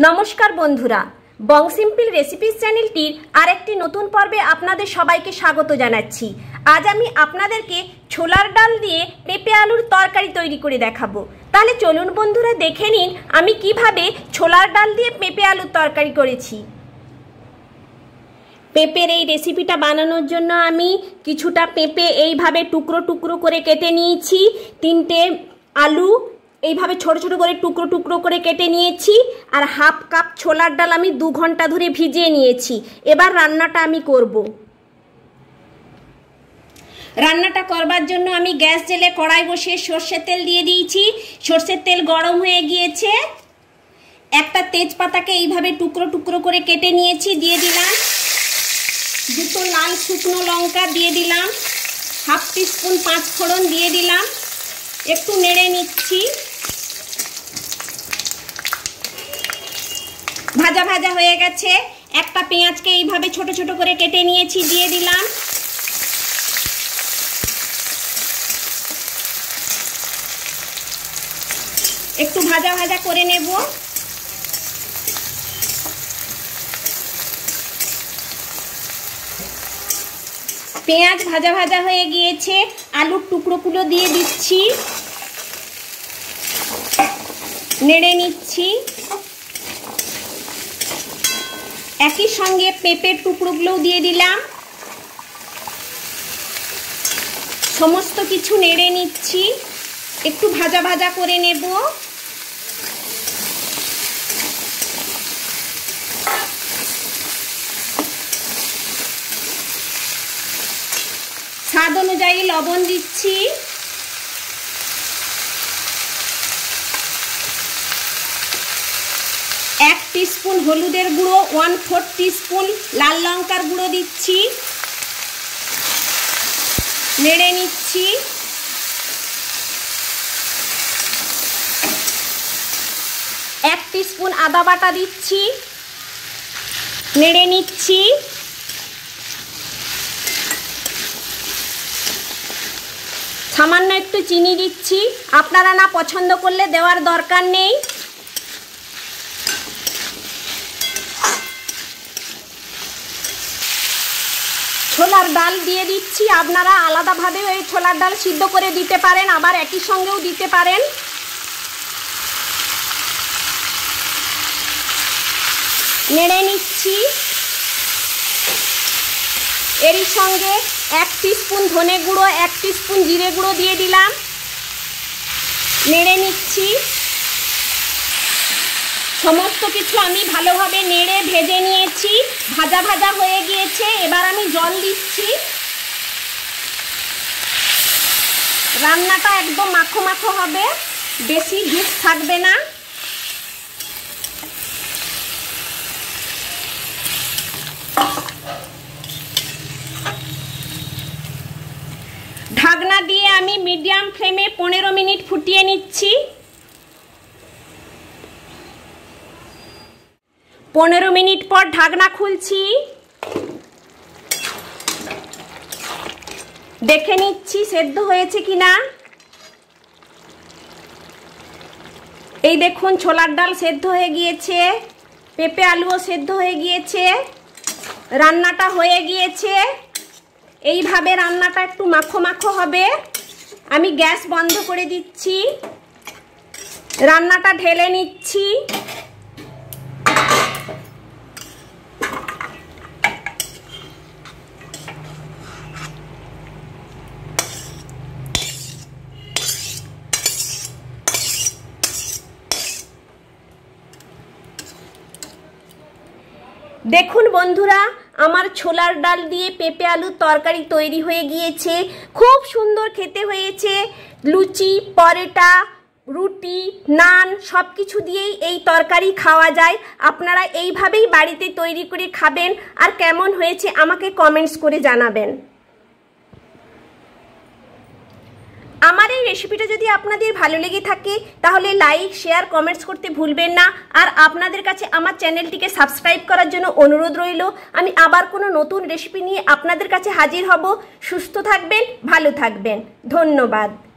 नमस्कार बंधुरा बंग simple recipes चैनलटिर आरेकटी नतून पर्वे आपनादेर सबाइके स्वागत जानाच्छि। आज आमि आपनादेरके छोलार डाल दिए पेঁপে आलुर तरकारी तैरी करे देखाबो। ताहले चलुन बंधुरा देखे निन आमि किभाबे छोलार डाल दिए पेঁপে आलुर तरकारी करेछि। पेঁপের এই রেসিপিটা বানানোর জন্য আমি কিছুটা পেঁপে এইভাবে টুকরো টুকরো করে কেটে নিয়েছি। তিনটে আলু এইভাবে ছোট ছোট করে টুকরো টুকরো করে কেটে নিয়েছি। আর হাফ কাপ ছোলার ডাল আমি ২ ঘন্টা ধরে ভিজিয়ে নিয়েছি। এবার রান্নাটা আমি করব। রান্নাটা করবার জন্য আমি গ্যাস জেলে কড়াই বসিয়ে সরষের তেল দিয়ে দিয়েছি। সরষের তেল গরম হয়ে গিয়েছে। একটা তেজপাতাকে এইভাবে টুকরো টুকরো করে কেটে নিয়েছি, দিয়ে দিলাম। দুটো লাল শুকনো লঙ্কা দিয়ে দিলাম। হাফ টিস্পুন পাঁচ ফোড়ন দিয়ে দিলাম। একটু নেড়ে নিচ্ছি। ভাজা ভাজা হয়ে গেছে। একটা পেঁয়াজকে এইভাবে ছোট ছোট করে কেটে নিয়েছি, দিয়ে দিলাম। একটু ভাজা ভাজা করে নেব। পেঁয়াজ ভাজা ভাজা হয়ে গিয়েছে। আলুর টুকরোগুলো দিয়ে দিচ্ছি, নেড়ে নিচ্ছি। একই সঙ্গে পেঁপের টুকরোগুলোও দিয়ে দিলাম। সমস্ত কিছু নেড়ে নিচ্ছি, একটু ভাজা ভাজা করে নেব। स्वाद अनुযায়ী লবণ দিচ্ছি। एक टीस्पून হলুদের গুঁড়ো, 1/4 टीस्पून লাল লঙ্কার গুঁড়ো দিচ্ছি। নেড়ে নিচ্ছি। एक टीस्पून আদা বাটা দিচ্ছি, নেড়ে নিচ্ছি। सामान्य একটু চিনি দিচ্ছি, আপনারা না পছন্দ করলে দেওয়ার দরকার নেই। ছোলার ডাল দিয়ে দিচ্ছি। আপনারা আলাদাভাবে এই ছোলার ডাল সিদ্ধ করে দিতে পারেন, আবার একই সঙ্গেও দিতে পারেন। নেড়ে নিচ্ছি। এর সঙ্গে एक टीस्पून धने गुड़ो, एक टीस्पून जीरे गुड़ो दिए दिलाम। नेड़े निच्छी। समस्त किछु आमी भालोभाबे नेड़े भेजे निएछी। भाजा भाजा होये गिएछे। एबार आमी जल दिच्छी। रान्नाटा एकदम माखो माखो होबे, बेशी घिस थाकबे ना। ढाकना दिए आमी मीडियम फ्लेमे 15 मिनट फुटिए निচ্ছি। 15 मिनट पर ढाकना खुलছি, देखे निচ্ছি সেদ্ধ হয়েছে কিনা। এই দেখুন ছোলার ডাল সেদ্ধ হয়ে গিয়েছে, পেঁপে আলুও সেদ্ধ হয়ে গিয়েছে, রান্নাটা হয়ে গিয়েছে। এইভাবে রান্নাটা একটু মাখো মাখো হবে। আমি গ্যাস বন্ধ করে দিচ্ছি, রান্নাটা ঢেলে নিচ্ছি। দেখুন বন্ধুরা আমার ছোলার ডাল দিয়ে পেঁপে আলুর তরকারি তৈরি হয়ে গিয়েছে। খুব সুন্দর খেতে হয়েছে। লুচি, পরোটা, রুটি, নান সব কিছু দিয়েই এই তরকারি খাওয়া যায়। আপনারা এইভাবেই বাড়িতে তৈরি করে খাবেন। আর কেমন হয়েছে আমাকে কমেন্টস করে জানাবেন। আমার এই রেসিপিটা যদি আপনাদের ভালো লেগে থাকে তাহলে লাইক, শেয়ার, কমেন্টস করতে ভুলবেন না। আর আপনাদের কাছে আমার চ্যানেলটিকে সাবস্ক্রাইব করার জন্য অনুরোধ রইল। আমি আবার কোনো নতুন রেসিপি নিয়ে আপনাদের কাছে হাজির হব। সুস্থ থাকবেন, ভালো থাকবেন। ধন্যবাদ।